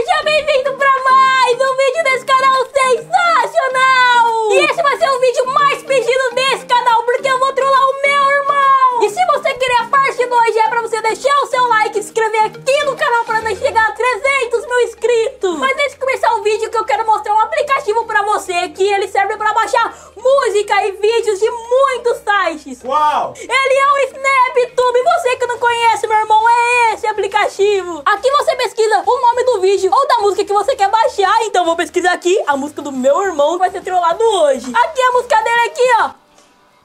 Seja bem-vindo pra mais um vídeo desse canal sensacional! E esse vai ser o vídeo mais pedido desse canal, porque eu vou trollar o meu irmão! E se você querer a parte 2, é pra você deixar o seu like e se inscrever aqui no canal pra nós chegar a 300 mil inscritos! Mas antes de começar o vídeo, que eu quero mostrar um aplicativo pra você, que ele serve pra baixar música e vídeos de muitos sites! Uau! Ele é o SnapTube! Você que não conhece, meu irmão, é esse aplicativo! Aqui você pesquisa o nome do vídeo ou da música que você quer baixar. Então vou pesquisar aqui a música do meu irmão que vai ser trollado hoje. Aqui a música dele aqui, ó.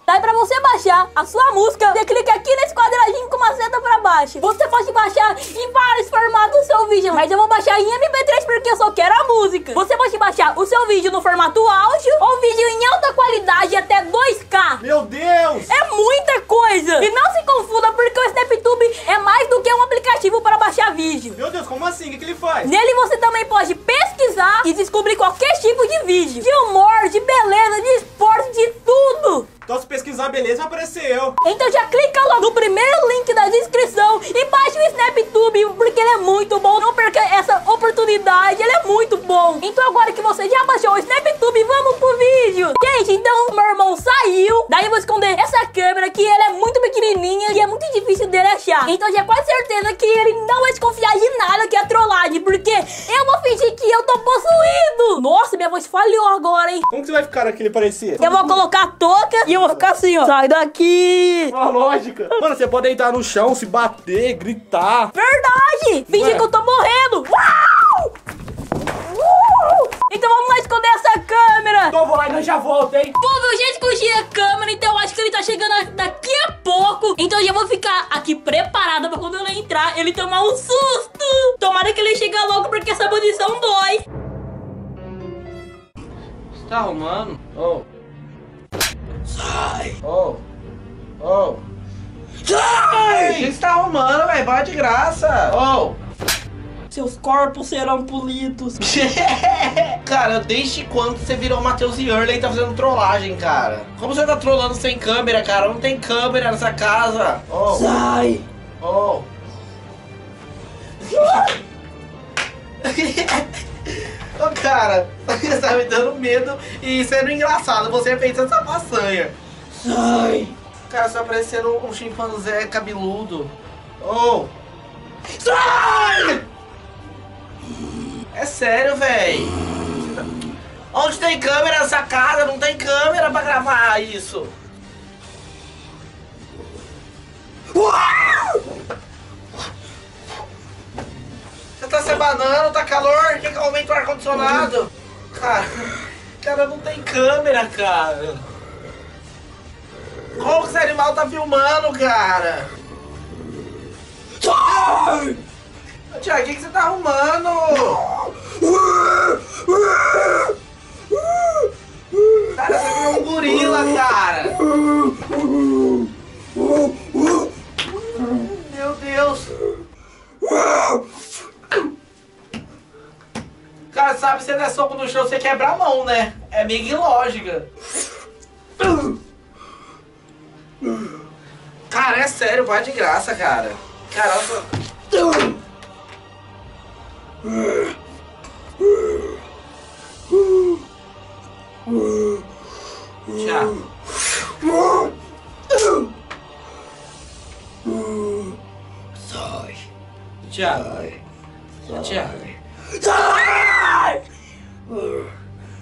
Daí pra você baixar a sua música, você clica aqui nesse quadradinho com uma seta pra baixo. Você pode baixar em vários formatos o seu vídeo, mas eu vou baixar em MP3 porque eu só quero a música. Você pode baixar o seu vídeo no formato áudio ou vídeo em alta qualidade até 2K. Meu Deus! É muita coisa! E não se confunda, porque o SnapTube é mais do que um aplicativo para baixar vídeo. Meu Deus, como assim? O que ele faz? Nele você também pode pesquisar e descobrir qualquer tipo de vídeo. De humor, de beleza, de esporte, de tudo. Então se pesquisar beleza, vai aparecer eu. Então já clica logo no primeiro link da descrição e baixa o SnapTube, porque ele é muito bom. Não perca essa oportunidade, ele é muito bom. Então agora que você já baixou o SnapTube, vamos pro vídeo. Gente, então o meu irmão saiu. Daí eu vou esconder essa câmera, que ela é muito pequenininha e é muito difícil dele achar. Então já é quase certeza que ele não vai desconfiar de nada que é trollagem, porque eu vou fingir que eu tô possuído. Nossa, minha voz falhou agora, hein. Como que você vai ficar aquele parecia? Eu vou colocar a touca. Eu vou ficar assim, ó. Sai daqui! Uma lógica. Mano, você pode deitar no chão, se bater, gritar. Verdade! Fingir que eu tô morrendo. Uau! Então vamos lá esconder essa câmera. Então eu vou lá e já volto, hein? Bom, meu gente, escondi a câmera, então eu acho que ele tá chegando daqui a pouco. Então eu já vou ficar aqui preparada pra quando ele entrar, ele tomar um susto. Tomara que ele chegue logo, porque essa posição dói. Você tá arrumando? Oh. Sai! Oh! Oh! Sai! Você está arrumando, velho? Vai de graça! Oh! Seus corpos serão polidos. Cara, desde quando você virou Matheus e Hurley e tá fazendo trollagem, cara? Como você tá trollando sem câmera, cara? Não tem câmera nessa casa! Oh! Sai! Oh! Ô, cara, você tá me dando medo e sendo engraçado, você fez essa façanha. Sai! Cara, você tá parecendo um chimpanzé cabeludo. Oh! Sai! É sério, véi. Onde tem câmera nessa casa? Não tem câmera pra gravar isso. Tá se banando, tá calor, tem que aumentar o ar-condicionado. Cara, não tem câmera, cara. Como que esse animal tá filmando, cara? Tiago, o que você tá arrumando? Cara, você virou um gorila, cara. Meu Deus. Cara, sabe, você dá soco no chão, você quebra a mão, né? É meio ilógica. Cara, é sério, vai de graça, cara. Caraca. Tchau. Sai. Tchau. Tchau.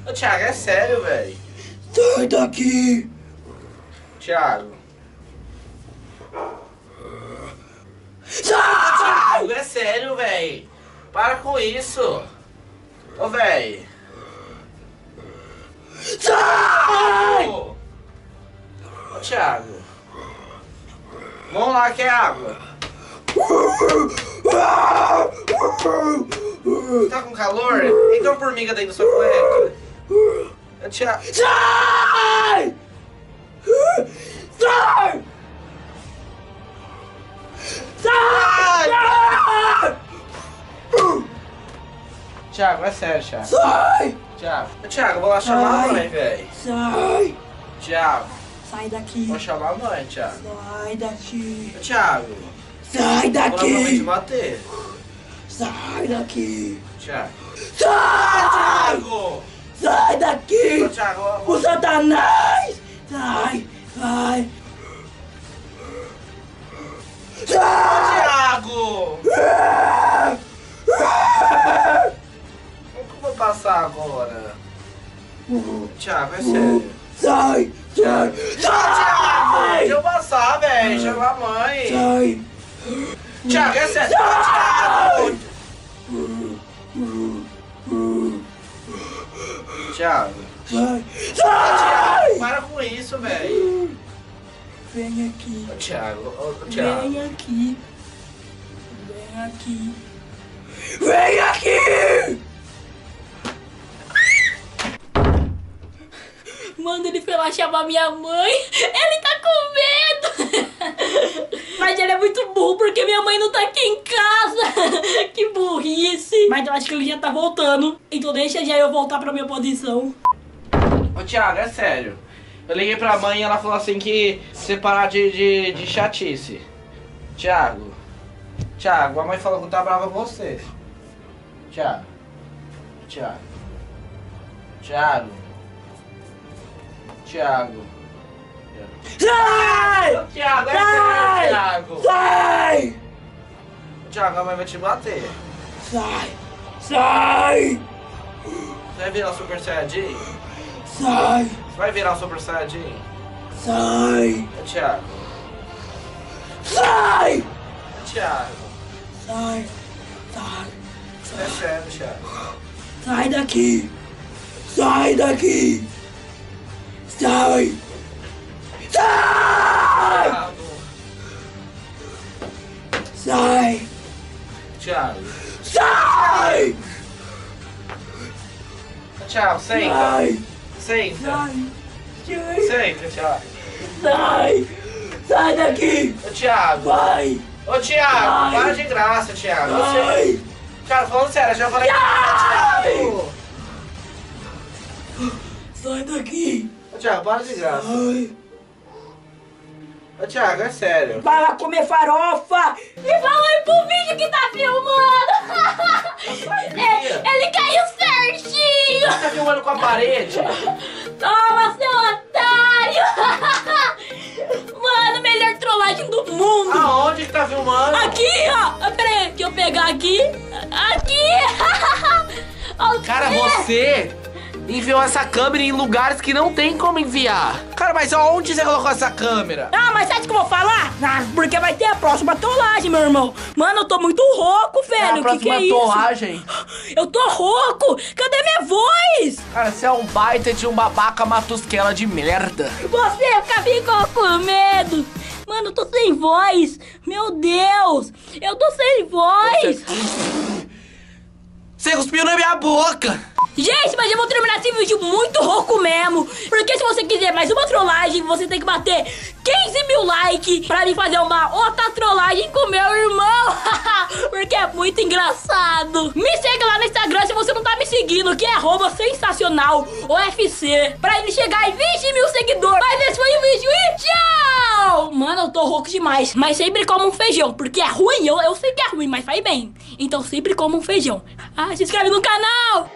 Ô, Thiago, é sério, velho. Sai daqui, Thiago. Thiago, é sério, velho. Para com isso. Ô, velho. Thiago. Ô, Thiago. Vamos lá, quer água? Tá com calor? Então formiga daí no seu cueca. Sai! Sai! Sai! Thiago, é sério, Thiago. Sai! Thiago, vou lá chamar a mãe, velho. Sai! Thiago. Sai daqui. Vou chamar a mãe, Thiago. Sai daqui. Thiago. Sai daqui. Vou lá pra mãe te bater. Sai daqui! Thiago! Sai! Thiago! Sai daqui! Thiago, o Satanás! Sai! Sai! Sai! Thiago! Como que eu vou passar agora? Thiago, é sério. Sai! Sai! Thiago! Deixa eu passar, velho! Chama a mãe! Sai! Thiago, é sério! Thiago! Thiago! Sai! Thiago, para com isso, velho! Vem aqui! Thiago, Thiago! Vem aqui! Vem aqui! Vem aqui! Manda ele pra lá chamar minha mãe. Ele tá com medo. Mas ele é muito burro porque minha mãe não tá aqui em casa. Que burrice. Mas eu acho que ele já tá voltando. Então deixa já eu voltar pra minha posição. Ô Thiago, é sério. Eu liguei pra mãe e ela falou assim que separar de chatice. Thiago. Thiago, a mãe falou que tá brava com você. Thiago. Thiago. Thiago. Thiago. Sai! Thiago, é sério, Thiago. Sai! Thiago, a mãe vai te bater. Sai! Sai! Você vai virar super saiyajin? Sai! Você vai virar super saiyajin? Sai! Thiago. Sai! Thiago. Sai! Sai! Sai! É sério, Thiago. Sai daqui! Sai daqui! Sai! Sai! Sai! Thiago! Sai! Thiago, senta! Senta! Senta, Thiago! Sai! Sai daqui! Ô Thiago! Vai! Ô Thiago! Para de graça, Thiago! Vai! Thiago, falando sério, eu já falei... Thiago! Sai daqui! Thiago, para de graça. Ô Thiago, é sério. Vai lá comer farofa! E falou pro vídeo que tá filmando! Ele caiu certinho! Você tá filmando com a parede? Toma, seu otário! Mano, melhor trollagem do mundo! Aonde que tá filmando? Aqui, ó! Pera aí, que eu pegar aqui. Aqui! Okay. Cara, você... enviou essa câmera em lugares que não tem como enviar. Cara, mas onde você colocou essa câmera? Ah, mas sabe o que eu vou falar? Ah, porque vai ter a próxima trollagem, meu irmão. Mano, eu tô muito rouco, velho. O que é isso? A próxima trollagem? Eu tô rouco. Cadê minha voz? Cara, você é um baita de um babaca matusquela de merda. Você ficou com medo. Mano, eu tô sem voz. Meu Deus. Eu tô sem voz. Você cuspiu na minha boca. Gente, mas eu vou terminar esse vídeo muito rouco mesmo. Porque se você quiser mais uma trollagem, você tem que bater 15 mil likes pra mim fazer uma outra trollagem com meu irmão. Porque é muito engraçado. Me segue lá no Instagram se você não tá me seguindo, que é @sensacionalofc, pra ele chegar em 20 mil seguidores. Mas esse foi o vídeo e tchau! Mano, eu tô rouco demais. Mas sempre como um feijão, porque é ruim. Eu sei que é ruim, mas faz bem. Então sempre como um feijão. Ah, se inscreve no canal!